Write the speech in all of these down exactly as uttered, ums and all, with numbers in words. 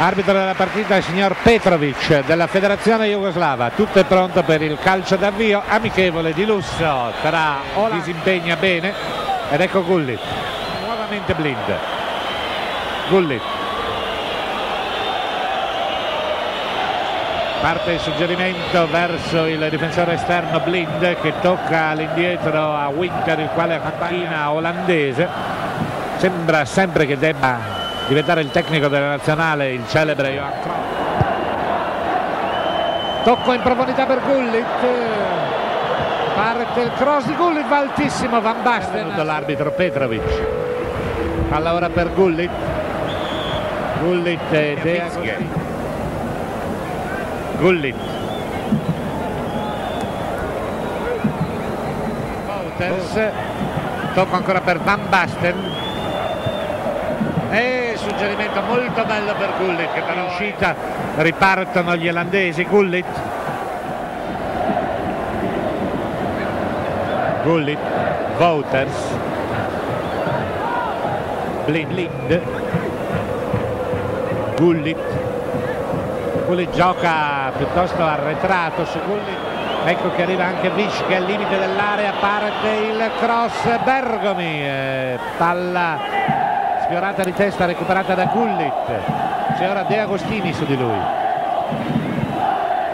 Arbitro della partita il signor Petrovic della Federazione Jugoslava. Tutto è pronto per il calcio d'avvio amichevole di lusso tra Ola, disimpegna bene, ed ecco Gullit nuovamente. Blind, Gullit, parte il suggerimento verso il difensore esterno Blind, che tocca all'indietro a Winter, il quale accompagna olandese. Sembra sempre che debba diventare il tecnico della nazionale il celebre Johan Cruyff. Tocco in profondità per Gullit, parte il cross di Gullit, va altissimo Van Basten. L'arbitro Petrovic, palla ora per Gullit. Gullit e De Agostini. Gullit, Wouters, tocco ancora per Van Basten. E suggerimento molto bello per Gullit, che per uscita ripartono gli irlandesi. Gullit, Gullit, Wouters, Blind, Gullit. Gullit gioca piuttosto arretrato su Gullit. Ecco che arriva anche Vic, che è al limite dell'area, parte il cross Bergami, eh, palla sfiorata di testa, recuperata da Gullit. C'è ora De Agostini su di lui,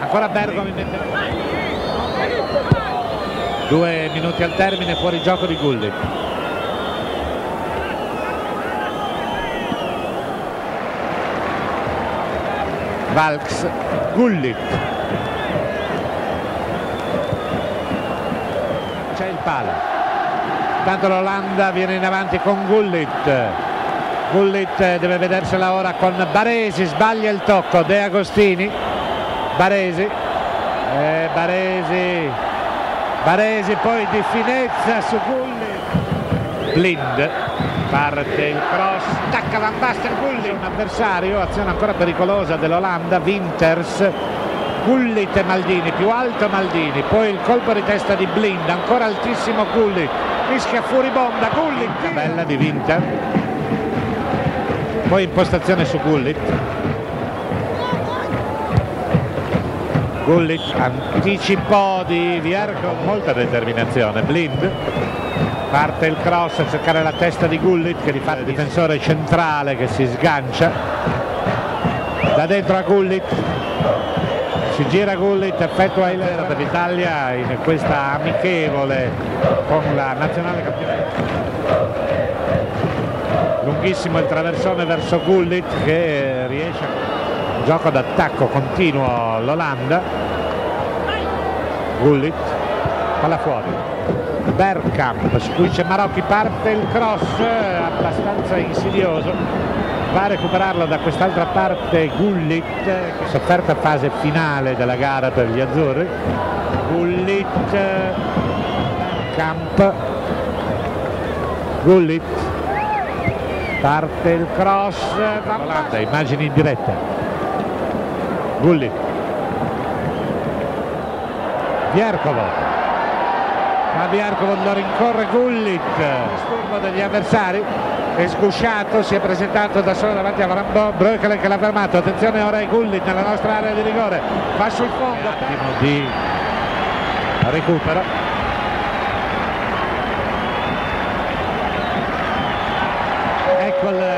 ancora Bergomi mette... Due minuti al termine, fuori gioco di Gullit. Valckx, Gullit, c'è il palo. Intanto l'Olanda viene in avanti con Gullit. Gullit deve vedersela ora con Baresi, sbaglia il tocco De Agostini. Baresi, eh, Baresi, Baresi poi di finezza su Gullit. Blind, parte il cross, attacca Van Basten. Gullit, un avversario, azione ancora pericolosa dell'Olanda. Winters, Gullit e Maldini, più alto Maldini, poi il colpo di testa di Blind, ancora altissimo Gullit, rischia furibonda Gullit, bella di Winter. Poi impostazione su Gullit. Gullit, anticipo di Vierchowod con molta determinazione. Blind, parte il cross a cercare la testa di Gullit, che rifà il difensore centrale, che si sgancia da dentro a Gullit, si gira Gullit, effettua il tiro per l'Italia in questa amichevole con la nazionale campionata. Lunghissimo il traversone verso Gullit, che riesce a gioco d'attacco continuo l'Olanda. Gullit, palla fuori. Bergkamp, su cui c'è Marocchi, parte il cross abbastanza insidioso. Va a recuperarlo da quest'altra parte Gullit, che sofferta fase finale della gara per gli azzurri. Gullit, Bergkamp, Gullit. Parte il cross, Volanda, immagini in diretta. Gullit, Vierchowod, ma Vierchowod lo rincorre Gullit, disturbo degli avversari, è sgusciato, si è presentato da solo davanti a van Breukelen, che l'ha fermato. Attenzione ora è Gullit nella nostra area di rigore, va sul fondo, attimo di recupero. Well, uh...